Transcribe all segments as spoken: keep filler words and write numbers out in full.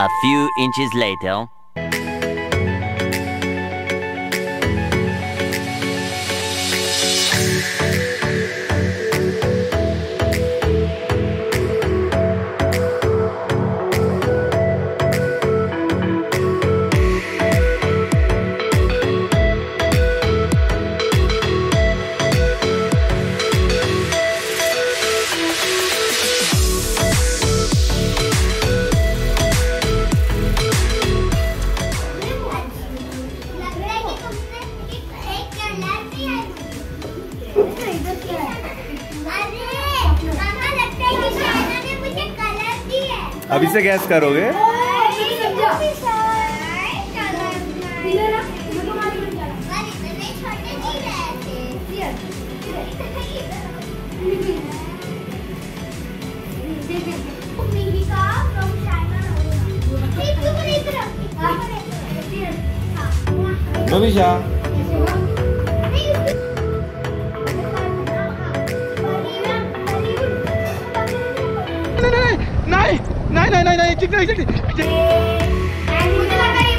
A few inches later. अभी से gas करोगे? नविशा नहीं नहीं नहीं नहीं चिक नहीं चिक मुझे लगा ये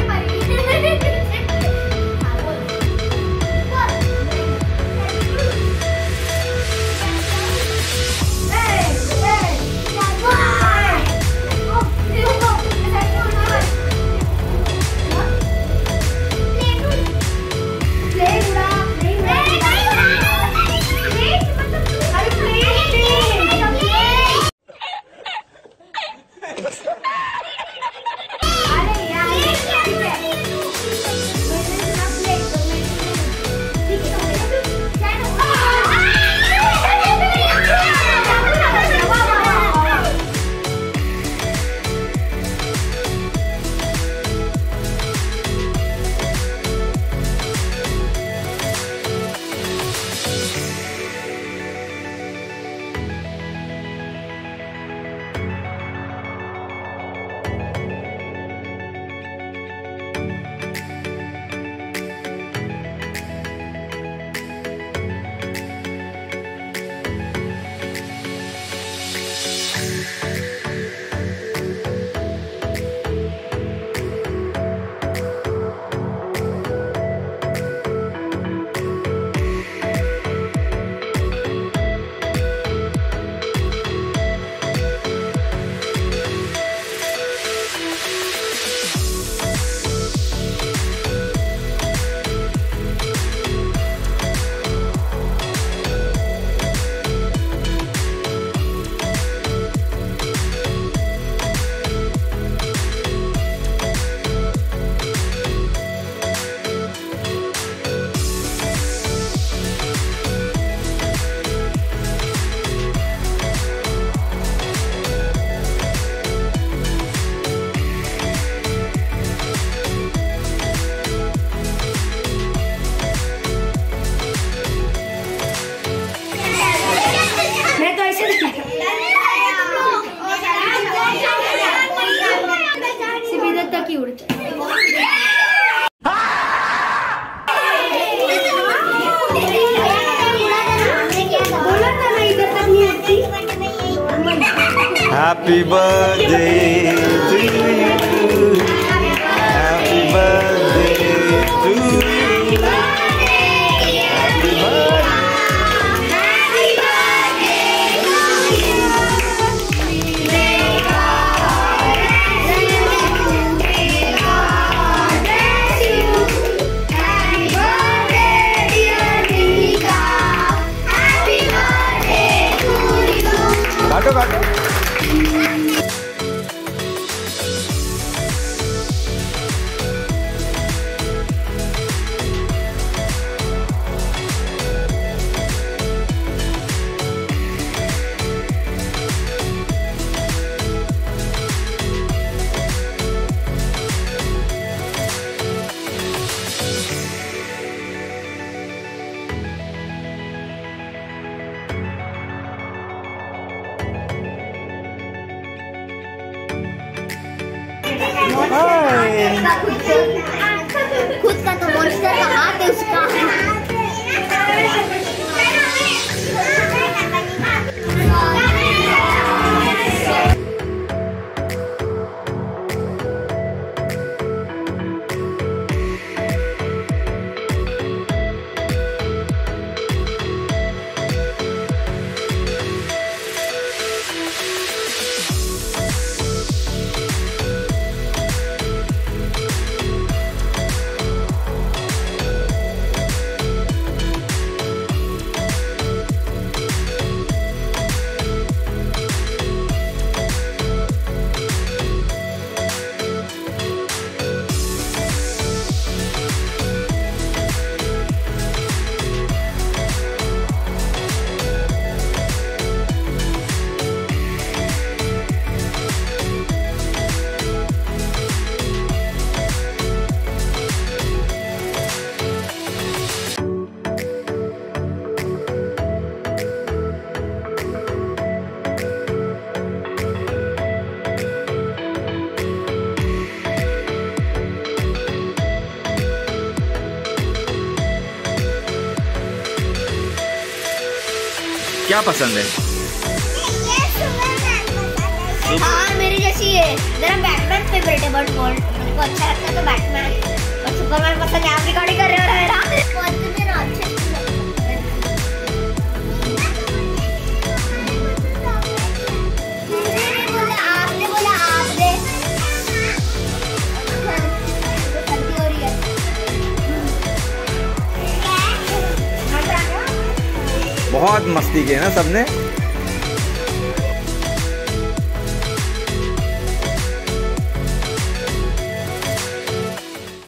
Happy birthday to you. Happy birthday to you. Happy birthday. Happy birthday. खुद का तो मॉन्स्टर का हाथ है उसका है। क्या पसंद है? हाँ मेरी जैसी है, मेरा बैटमैन फेवरेट है, बट मेरे को अच्छा लगता है तो बैटमैन और सुपरमैन पसंद है। आप रिकॉर्डिंग कर रहे हो मेरा? बहुत मस्ती की है ना सबने।